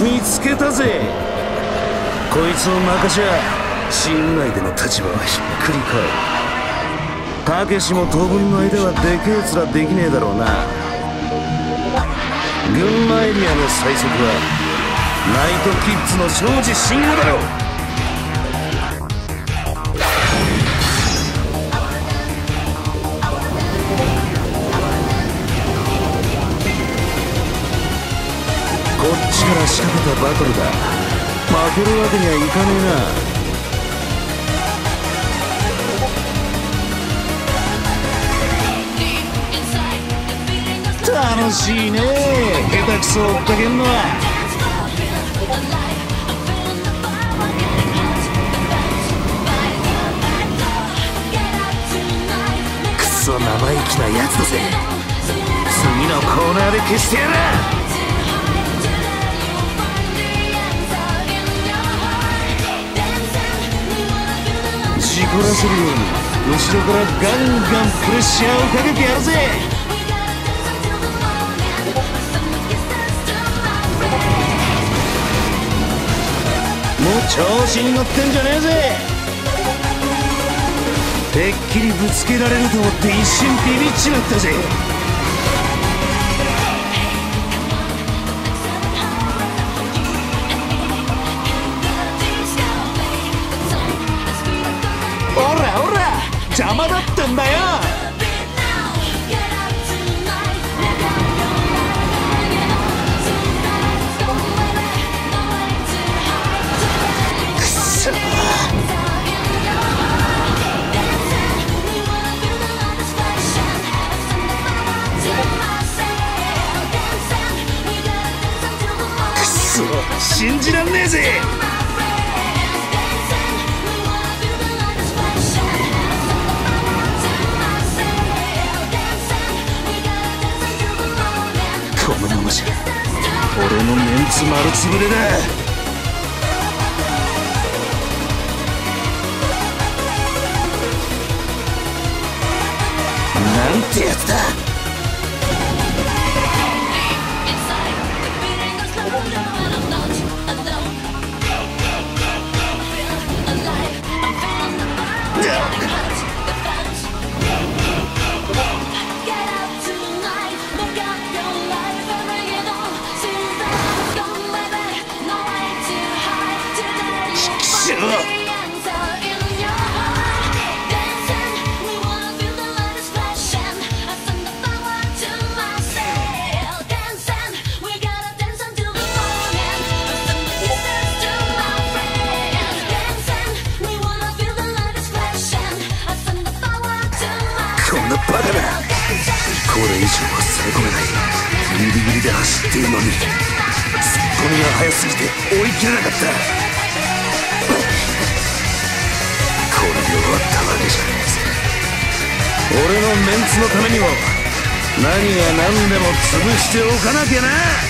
見つけたぜ。こいつを任しゃ信頼での立場はひっくり返る。たけしも当分の間はでけえ面できねえだろうな。群馬エリアの最速はナイトキッズの庄司慎吾だろ。こっちから仕掛けたバトルだ。負けるわけにはいかねえな。楽しいねえ、下手くそ追っかけんのは。クソ生意気なやつだぜ。次のコーナーで消してやる。事故らせるように後ろからガンガンプレッシャーをかけてやるぜ。もう調子に乗ってんじゃねえぜ。てっきりぶつけられると思って一瞬ビビっちまったぜ。邪魔だったんだよ。くそ。くそ、信じらんねえぜ。俺のメンツ丸つぶれだ。なんてやつだ。これ以上は攻め込めない。ギリギリで走っているのにツッコミが速すぎて追い切れなかった。これで終わったわけじゃないぜ。俺のメンツのためにも何が何でも潰しておかなきゃな。